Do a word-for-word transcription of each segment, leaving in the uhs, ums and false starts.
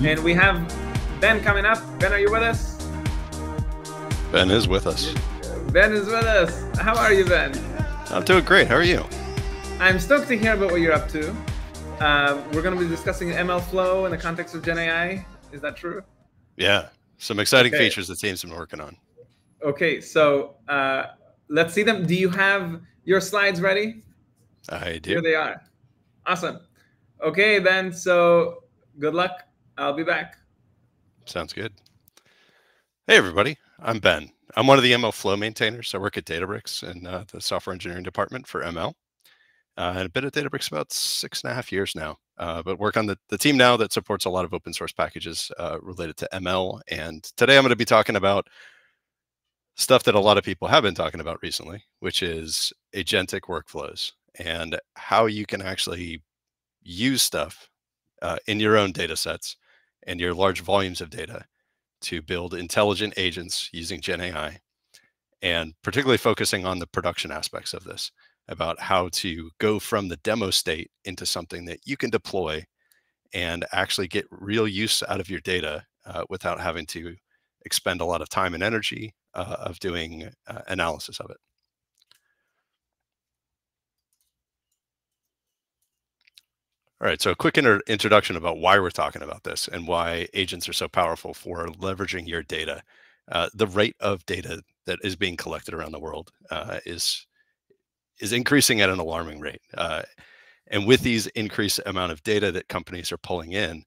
And we have Ben coming up. Ben, are you with us? Ben is with us. Ben is with us. How are you, Ben? I'm doing great. How are you? I'm stoked to hear about what you're up to. Uh, we're going to be discussing MLflow in the context of GenAI. Is that true? Yeah. Some exciting okay. features the team's been working on. Okay. So uh, let's see them. Do you have your slides ready? I do. Here they are. Awesome. Okay, Ben. So good luck. I'll be back. Sounds good. Hey, everybody. I'm Ben. I'm one of the MLflow maintainers. I work at Databricks in uh, the software engineering department for M L. Uh, and I've been at Databricks about six and a half years now, uh, but work on the, the team now that supports a lot of open source packages uh, related to M L. And today I'm going to be talking about stuff that a lot of people have been talking about recently, which is agentic workflows and how you can actually use stuff uh, in your own data sets and your large volumes of data to build intelligent agents using GenAI, and particularly focusing on the production aspects of this, about how to go from the demo state into something that you can deploy and actually get real use out of your data uh, without having to expend a lot of time and energy uh, of doing uh, analysis of it. All right, so a quick inter introduction about why we're talking about this and why agents are so powerful for leveraging your data. Uh, the rate of data that is being collected around the world uh, is, is increasing at an alarming rate. Uh, and with these increased amount of data that companies are pulling in,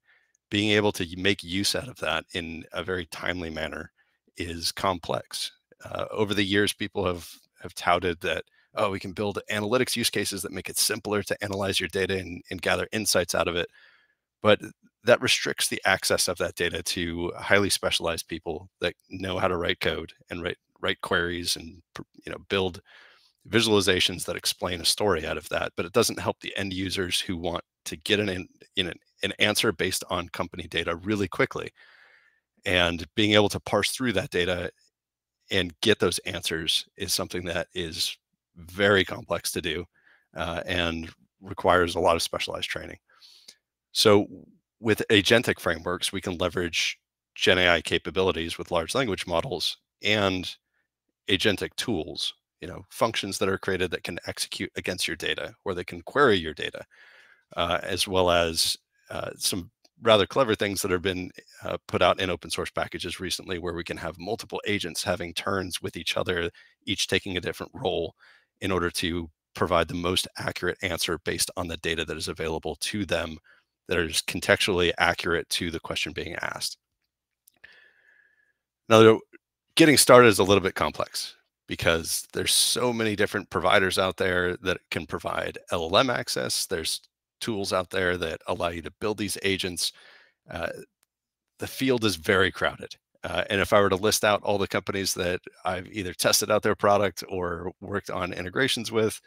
being able to make use out of that in a very timely manner is complex. Uh, over the years, people have, have touted that, oh, we can build analytics use cases that make it simpler to analyze your data and, and gather insights out of it. But that restricts the access of that data to highly specialized people that know how to write code and write, write queries and, you know, build visualizations that explain a story out of that. But it doesn't help the end users who want to get an, you know, an answer based on company data really quickly. And being able to parse through that data and get those answers is something that is very complex to do uh, and requires a lot of specialized training. So with agentic frameworks, we can leverage GenAI capabilities with large language models and agentic tools, you know, functions that are created that can execute against your data or they can query your data, uh, as well as uh, some rather clever things that have been uh, put out in open source packages recently, where we can have multiple agents having turns with each other, each taking a different role, in order to provide the most accurate answer based on the data that is available to them that is contextually accurate to the question being asked. Now, getting started is a little bit complex because there's so many different providers out there that can provide L L M access. There's tools out there that allow you to build these agents. Uh, the field is very crowded. Uh, and if I were to list out all the companies that I've either tested out their product or worked on integrations with,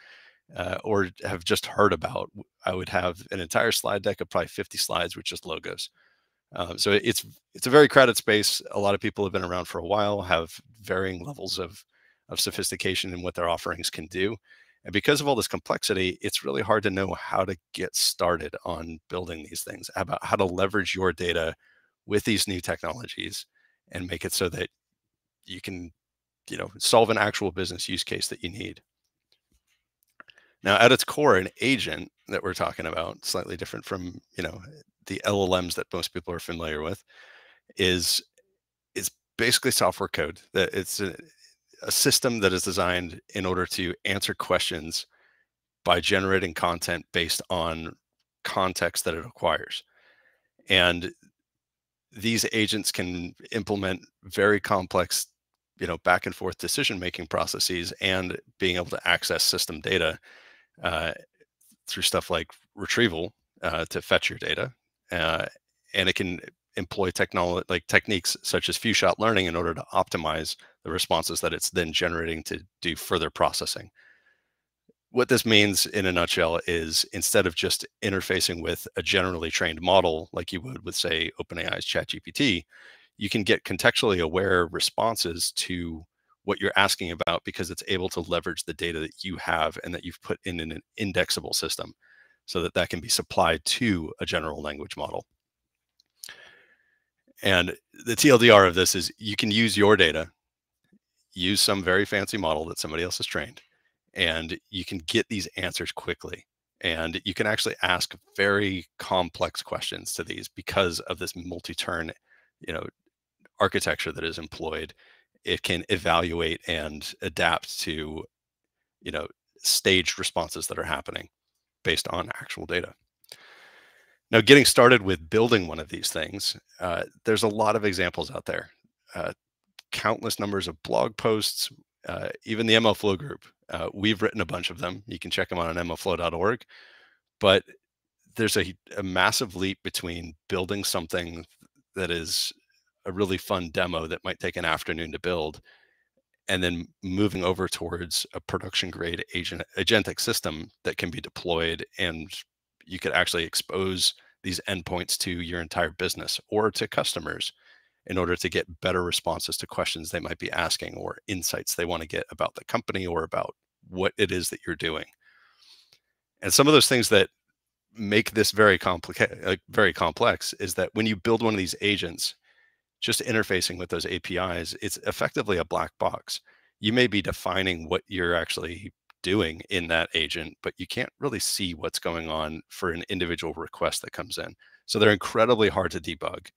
uh, or have just heard about, I would have an entire slide deck of probably fifty slides with just logos. Um, so it's it's a very crowded space. A lot of people have been around for a while, have varying levels of, of sophistication in what their offerings can do. And because of all this complexity, it's really hard to know how to get started on building these things, about how to leverage your data with these new technologies and make it so that you can, you know, solve an actual business use case that you need. Now, at its core, an agent that we're talking about, slightly different from, you know, the L L Ms that most people are familiar with, is it's basically software code. That it's a, a system that is designed in order to answer questions by generating content based on context that it acquires. And these agents can implement very complex, you know, back and forth decision-making processes, and being able to access system data uh, through stuff like retrieval uh, to fetch your data. Uh, and it can employ technology, like techniques such as few-shot learning, in order to optimize the responses that it's then generating to do further processing. What this means in a nutshell is, instead of just interfacing with a generally trained model like you would with, say, OpenAI's ChatGPT, you can get contextually aware responses to what you're asking about, because it's able to leverage the data that you have and that you've put in an indexable system so that that can be supplied to a general language model. And the T L D R of this is you can use your data, use some very fancy model that somebody else has trained, and you can get these answers quickly. And you can actually ask very complex questions to these because of this multi-turn, you know, architecture that is employed. It can evaluate and adapt to, you know, staged responses that are happening based on actual data. Now, getting started with building one of these things, uh, there's a lot of examples out there. Uh, countless numbers of blog posts, uh, even the MLflow group. Uh, we've written a bunch of them. You can check them out on M L flow dot org. But there's a, a massive leap between building something that is a really fun demo that might take an afternoon to build, and then moving over towards a production grade agent, agentic system that can be deployed, and you could actually expose these endpoints to your entire business or to customers in order to get better responses to questions they might be asking or insights they want to get about the company or about what it is that you're doing. And some of those things that make this very complicated, uh, very complex, is that when you build one of these agents, just interfacing with those A P Is, it's effectively a black box. You may be defining what you're actually doing in that agent, but you can't really see what's going on for an individual request that comes in. So they're incredibly hard to debug.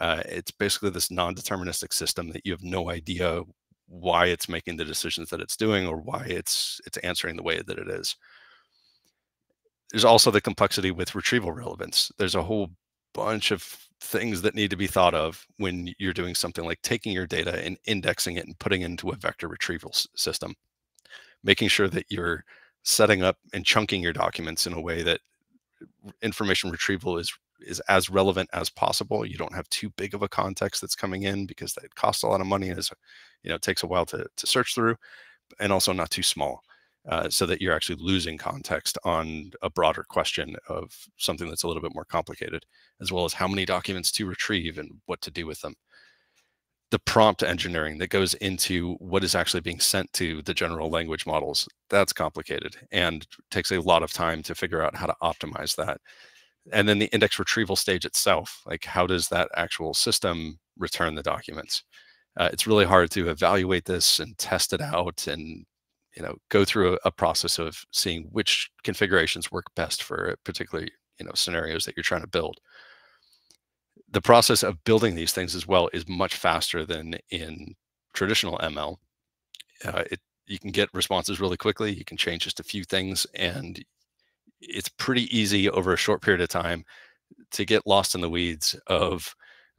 Uh, it's basically this non-deterministic system that you have no idea why it's making the decisions that it's doing or why it's it's answering the way that it is. There's also the complexity with retrieval relevance. There's a whole bunch of things that need to be thought of when you're doing something like taking your data and indexing it and putting it into a vector retrieval system, making sure that you're setting up and chunking your documents in a way that information retrieval is is as relevant as possible. You don't have too big of a context that's coming in because that costs a lot of money and is, you know, it takes a while to, to search through, and also not too small, uh, so that you're actually losing context on a broader question of something that's a little bit more complicated, as well as how many documents to retrieve and what to do with them. The prompt engineering that goes into what is actually being sent to the general language models, that's complicated and takes a lot of time to figure out how to optimize that. And then the index retrieval stage itself, like how does that actual system return the documents? Uh, it's really hard to evaluate this and test it out and, you know, go through a, a process of seeing which configurations work best for particular, you know, scenarios that you're trying to build. The process of building these things as well is much faster than in traditional M L. Uh, it, you can get responses really quickly. You can change just a few things, and it's pretty easy over a short period of time to get lost in the weeds of,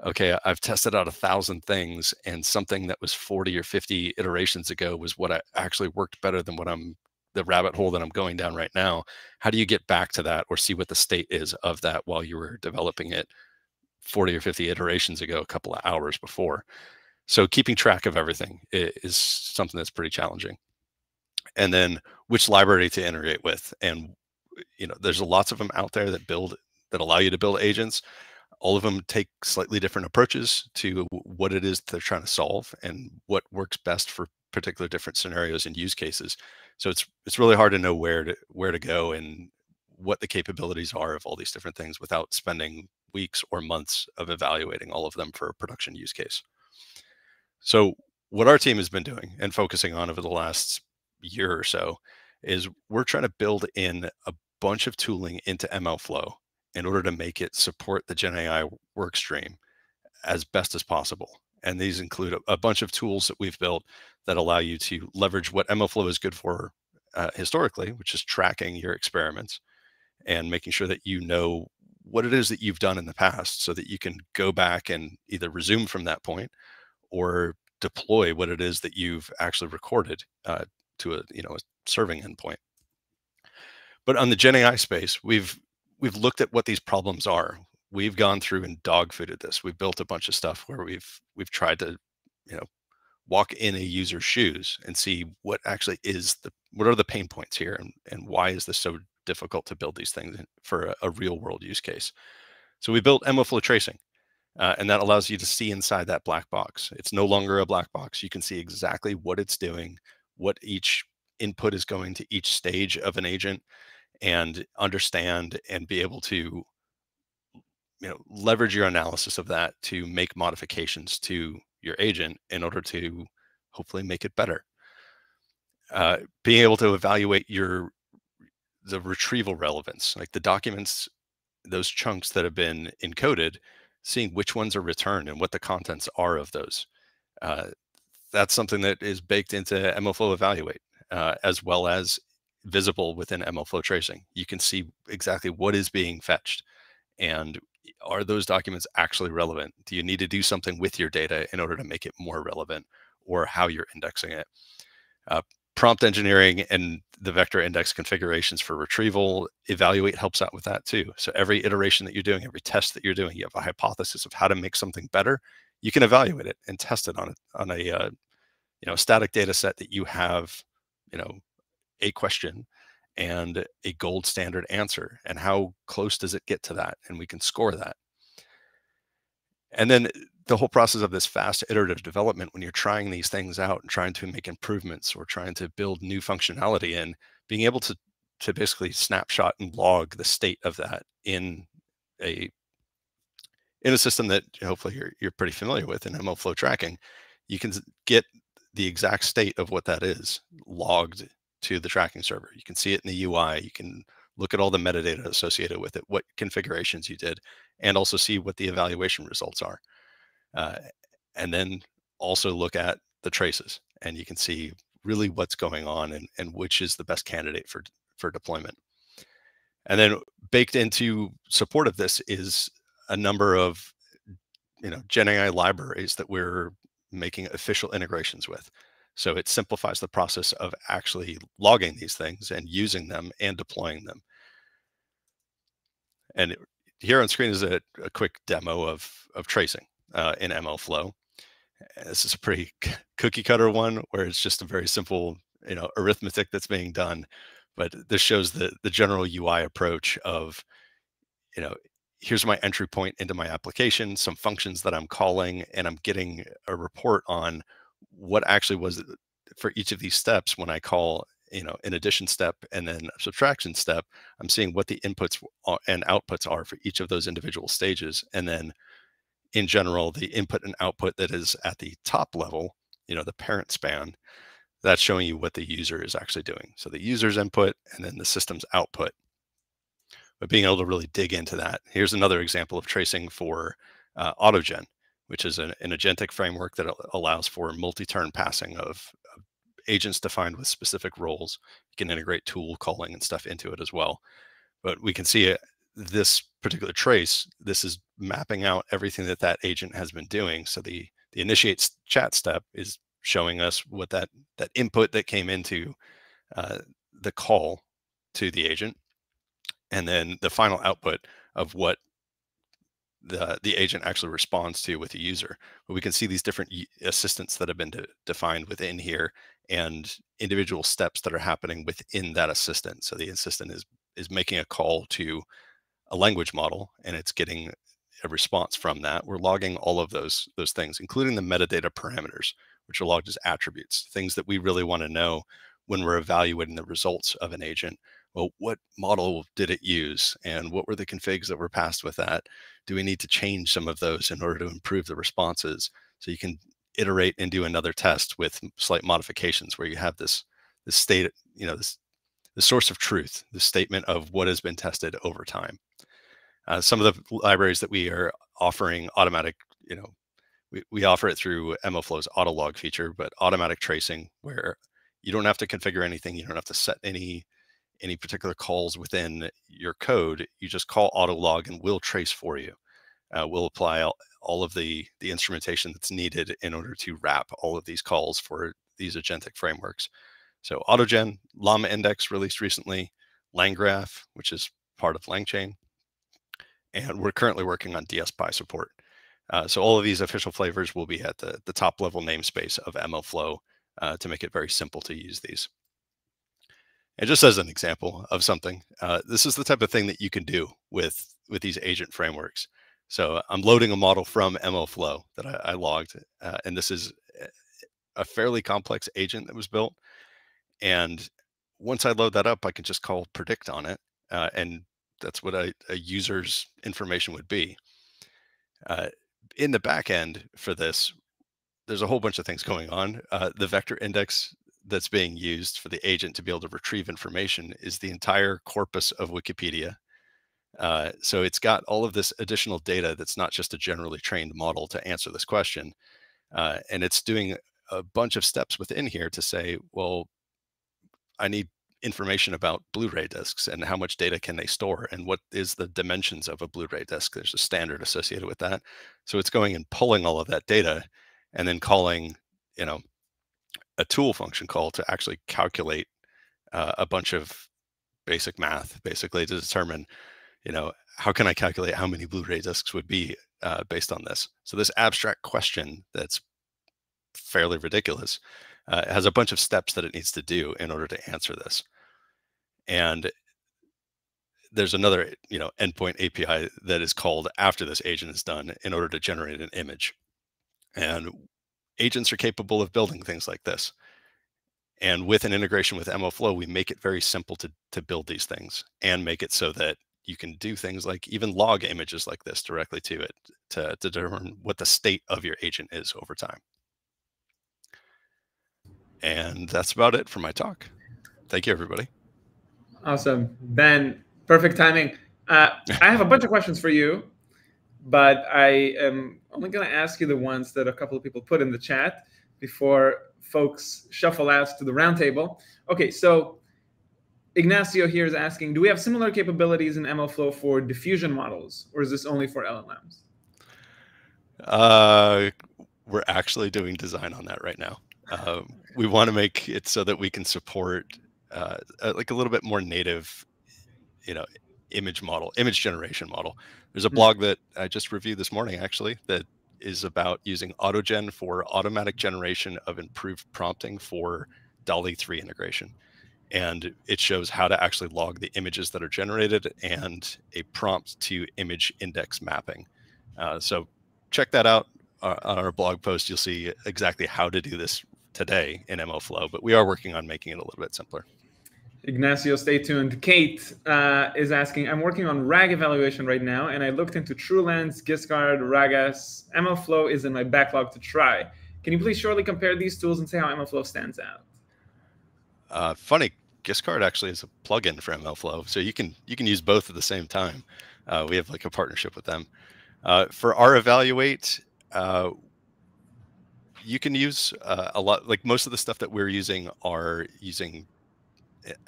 okay, I've tested out a thousand things, and something that was forty or fifty iterations ago was what I actually worked better than what I'm, the rabbit hole that I'm going down right now. How do you get back to that or see what the state is of that while you were developing it forty or fifty iterations ago, a couple of hours before? So keeping track of everything is something that's pretty challenging. And then which library to integrate with. And, you know, there's lots of them out there that build, that allow you to build agents. All of them take slightly different approaches to what it is they're trying to solve and what works best for particular different scenarios and use cases. So it's it's really hard to know where to where to go and what the capabilities are of all these different things without spending weeks or months of evaluating all of them for a production use case. So what our team has been doing and focusing on over the last year or so is we're trying to build in a bunch of tooling into MLflow in order to make it support the GenAI work stream as best as possible. And these include a, a bunch of tools that we've built that allow you to leverage what MLflow is good for uh, historically, which is tracking your experiments and making sure that you know what it is that you've done in the past so that you can go back and either resume from that point or deploy what it is that you've actually recorded uh, to a, you know, a serving endpoint. But on the GenAI space, we've we've looked at what these problems are. We've gone through and dog fooded this. We've built a bunch of stuff where we've we've tried to, you know, walk in a user's shoes and see what actually is the, what are the pain points here, and, and why is this so difficult to build these things for a, a real world use case. So we built MLflow tracing, uh, and that allows you to see inside that black box. It's no longer a black box. You can see exactly what it's doing, what each input is going to each stage of an agent, and understand and be able to you know, leverage your analysis of that to make modifications to your agent in order to hopefully make it better. Uh, being able to evaluate your the retrieval relevance, like the documents, those chunks that have been encoded, seeing which ones are returned and what the contents are of those. Uh, that's something that is baked into MLflow Evaluate, uh, as well as visible within MLflow Tracing. You can see exactly what is being fetched and are those documents actually relevant? Do you need to do something with your data in order to make it more relevant, or how you're indexing it? Uh, prompt engineering and the vector index configurations for retrieval, Evaluate helps out with that too. So every iteration that you're doing, every test that you're doing, you have a hypothesis of how to make something better. You can evaluate it and test it on a, on a uh, you know, static data set that you have, you know, a question and a gold standard answer, and how close does it get to that? And we can score that. And then the whole process of this fast iterative development, when you're trying these things out and trying to make improvements or trying to build new functionality in, being able to, to basically snapshot and log the state of that in a, in a system that hopefully you're, you're pretty familiar with in MLflow tracking, you can get the exact state of what that is logged to the tracking server. You can see it in the U I. You can look at all the metadata associated with it, what configurations you did, and also see what the evaluation results are. Uh, and then also look at the traces, and you can see really what's going on and, and which is the best candidate for, for deployment. And then baked into support of this is a number of, you know, GenAI libraries that we're making official integrations with. So it simplifies the process of actually logging these things and using them and deploying them. And it, here on screen is a, a quick demo of, of tracing uh, in MLflow. This is a pretty cookie cutter one where it's just a very simple, you know, arithmetic that's being done. But this shows the, the general U I approach of, you know, here's my entry point into my application, some functions that I'm calling, and I'm getting a report on what actually was for each of these steps. When I call, you know, an addition step and then a subtraction step, I'm seeing what the inputs and outputs are for each of those individual stages. And then in general, the input and output that is at the top level, you know, the parent span, that's showing you what the user is actually doing. So the user's input and then the system's output. But being able to really dig into that. Here's another example of tracing for uh, AutoGen, which is an, an agentic framework that allows for multi-turn passing of, of agents defined with specific roles. You can integrate tool calling and stuff into it as well. But we can see it, this particular trace, this is mapping out everything that that agent has been doing. So the, the initiate chat step is showing us what that, that input that came into uh, the call to the agent, and then the final output of what the, the agent actually responds to with the user. But we can see these different assistants that have been de defined within here, and individual steps that are happening within that assistant. So the assistant is, is making a call to a language model, and it's getting a response from that. We're logging all of those, those things, including the metadata parameters, which are logged as attributes, things that we really want to know when we're evaluating the results of an agent. Well, what model did it use, and what were the configs that were passed with that? Do we need to change some of those in order to improve the responses? So you can iterate and do another test with slight modifications, where you have this, this state, you know, this the source of truth, the statement of what has been tested over time. Uh, some of the libraries that we are offering automatic, you know, we, we offer it through MLflow's Autolog feature, but automatic tracing, where you don't have to configure anything, you don't have to set any any particular calls within your code. You just call Autolog and we'll trace for you. Uh, we'll apply all, all of the, the instrumentation that's needed in order to wrap all of these calls for these agentic frameworks. So AutoGen, Llama Index released recently, LangGraph, which is part of LangChain, and we're currently working on DSPy support. Uh, so all of these official flavors will be at the, the top level namespace of MLflow uh, to make it very simple to use these. And just as an example of something, uh, this is the type of thing that you can do with, with these agent frameworks. So I'm loading a model from MLflow that I, I logged, uh, and this is a fairly complex agent that was built. And once I load that up, I can just call predict on it uh, and that's what a, a user's information would be. Uh, in the back end for this, there's a whole bunch of things going on. Uh, the vector index that's being used for the agent to be able to retrieve information is the entire corpus of Wikipedia. Uh, so it's got all of this additional data that's not just a generally trained model to answer this question. Uh, and it's doing a bunch of steps within here to say, well, I need information about Blu-ray discs and how much data can they store and what is the dimensions of a Blu-ray disc. There's a standard associated with that. So it's going and pulling all of that data and then calling, you know, a tool function call to actually calculate uh, a bunch of basic math, basically to determine, you know, how can I calculate how many Blu-ray discs would be uh, based on this? So this abstract question that's fairly ridiculous uh, has a bunch of steps that it needs to do in order to answer this. And there's another, you know, endpoint A P I that is called after this agent is done in order to generate an image. And agents are capable of building things like this. And with an integration with MLflow, we make it very simple to, to build these things and make it so that you can do things like even log images like this directly to it to, to determine what the state of your agent is over time. And that's about it for my talk. Thank you, everybody. Awesome. Ben, perfect timing. Uh, I have a bunch of questions for you, but I am only going to ask you the ones that a couple of people put in the chat before folks shuffle us to the roundtable. Okay, so Ignacio here is asking, do we have similar capabilities in MLflow for diffusion models, or is this only for L L Ms? Uh, we're actually doing design on that right now. Uh, we want to make it so that we can support uh, like a little bit more native, you know, image model, image generation model. There's a blog that I just reviewed this morning, actually, that is about using AutoGen for automatic generation of improved prompting for DALL-E three integration. And it shows how to actually log the images that are generated and a prompt to image index mapping. Uh, so check that out uh, on our blog post. You'll see exactly how to do this today in MLflow, but we are working on making it a little bit simpler. Ignacio, stay tuned. Kate uh, is asking, I'm working on RAG evaluation right now, and I looked into TrueLens, Giskard, Ragas. MLflow is in my backlog to try. Can you please shortly compare these tools and say how MLflow stands out? Uh, funny, Giskard actually is a plugin for MLflow, so you can you can use both at the same time. Uh, we have like a partnership with them. Uh, for our evaluate, uh, you can use uh, a lot. Like most of the stuff that we're using are using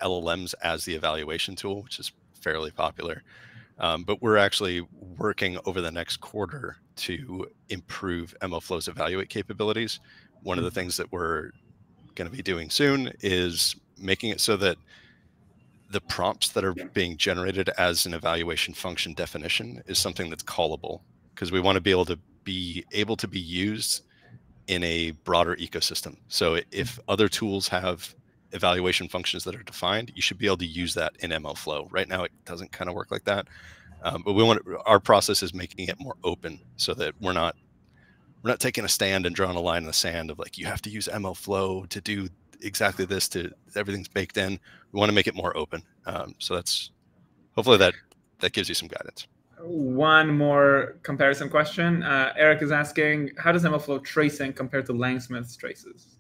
L L Ms as the evaluation tool, which is fairly popular. Um, but we're actually working over the next quarter to improve MLflow's evaluate capabilities. One of the things that we're going to be doing soon is making it so that the prompts that are being generated as an evaluation function definition is something that's callable, because we want to be able to be able to be used in a broader ecosystem. So if other tools have evaluation functions that are defined, you should be able to use that in MLflow. Right now, it doesn't kind of work like that, um, but we want to, our process is making it more open so that we're not we're not taking a stand and drawing a line in the sand of like you have to use MLflow to do exactly this. To everything's baked in. We want to make it more open. Um, so that's hopefully that that gives you some guidance. One more comparison question. Uh, Eric is asking, how does MLflow tracing compare to Langsmith's traces?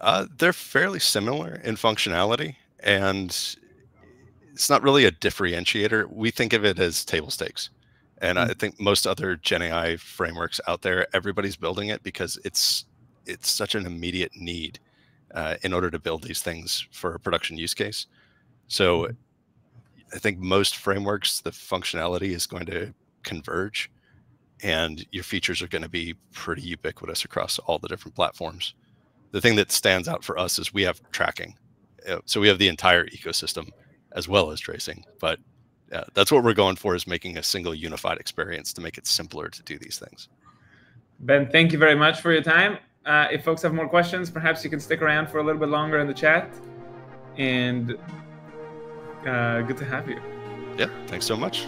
Uh, they're fairly similar in functionality, and it's not really a differentiator. We think of it as table stakes. And mm-hmm. I think most other GenAI frameworks out there, everybody's building it because it's it's such an immediate need uh, in order to build these things for a production use case. So I think most frameworks, the functionality is going to converge, and your features are going to be pretty ubiquitous across all the different platforms. The thing that stands out for us is we have tracking. So we have the entire ecosystem as well as tracing, but uh, that's what we're going for, is making a single unified experience to make it simpler to do these things. Ben, thank you very much for your time. Uh, if folks have more questions, perhaps you can stick around for a little bit longer in the chat, and uh, good to have you. Yeah, thanks so much.